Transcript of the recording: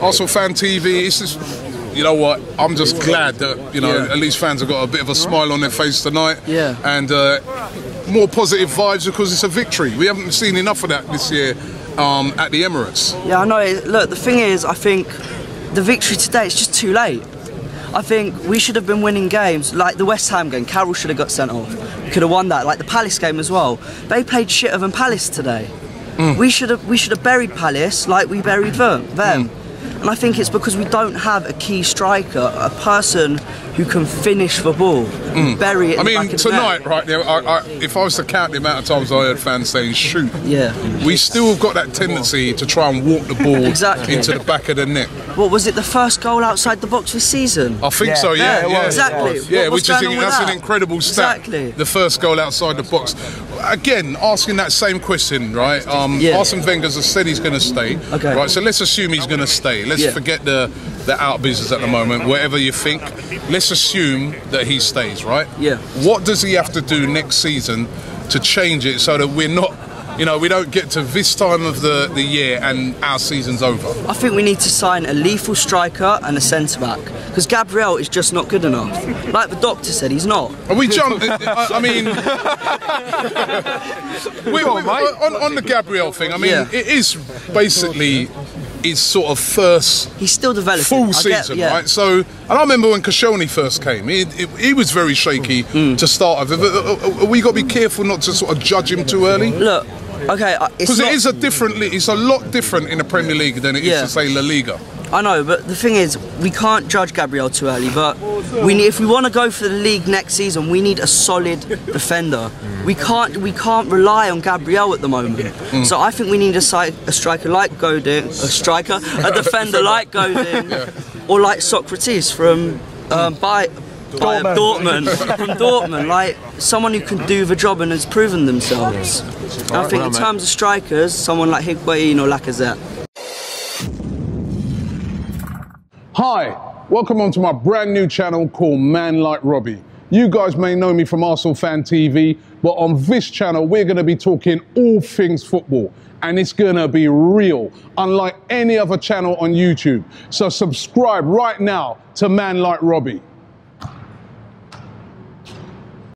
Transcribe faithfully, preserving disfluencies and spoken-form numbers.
Arsenal Fan T V, it's just, you know what, I'm just glad that, you know, yeah. at least fans have got a bit of a smile on their face tonight. Yeah. And uh, more positive vibes because it's a victory. We haven't seen enough of that this year um, at the Emirates. Yeah, I know. Look, the thing is, I think the victory today is just too late. I think we should have been winning games, like the West Ham game. Carroll should have got sent off. Could have won that, like the Palace game as well. They played shitter than Palace today. Mm. We should have we should have buried Palace like we buried them. them. Mm. And I think it's because we don't have a key striker, a person who can finish the ball, mm. bury it. I mean, tonight, right there, I, I, if I was to count the amount of times I heard fans saying shoot, yeah, we still got that tendency to try and walk the ball exactly. into the back of the net. What was it? The first goal outside the box this season? I think yeah. so. Yeah, yeah, yeah, yeah. exactly. Yeah, what, which is that's that? an incredible stat. Exactly. The first goal outside the box. Again, asking that same question, right? Um, yeah. Arsene Wenger has said he's going to stay. Okay. Right. So let's assume he's going to stay. Let's yeah. forget the the out business at the moment. Wherever you think, let's assume that he stays, right? Yeah. What does he have to do next season to change it so that we're not, you know, we don't get to this time of the the year and our season's over? I think we need to sign a lethal striker and a centre back because Gabriel is just not good enough. Like the doctor said, he's not. And we jumped. I, I mean, we, we, on, on the Gabriel thing. I mean, yeah. it is basically. His sort of first He's still developing. full season, get, yeah. right? So, and I remember when Koscielny first came, he, he, he was very shaky mm. to start with. But we got to be careful not to sort of judge him too early. Look, okay, because it is a different league. It's a lot different in the Premier League than it is yeah. to say La Liga. I know, but the thing is, we can't judge Gabriel too early. But we need, if we want to go for the league next season, we need a solid defender. Mm. We can't, we can't rely on Gabriel at the moment. Mm. So I think we need a, a striker like Godin, a striker, a defender like Godin, yeah. or like Socrates from um, by. By Dortmund, Dortmund. from Dortmund, like someone who can do the job and has proven themselves. And I think well, in terms mate. of strikers, someone like Higuain or Lacazette. Hi, welcome onto my brand new channel called Man Like Robbie. You guys may know me from Arsenal Fan T V, but on this channel we're going to be talking all things football. And it's going to be real, unlike any other channel on YouTube. So subscribe right now to Man Like Robbie.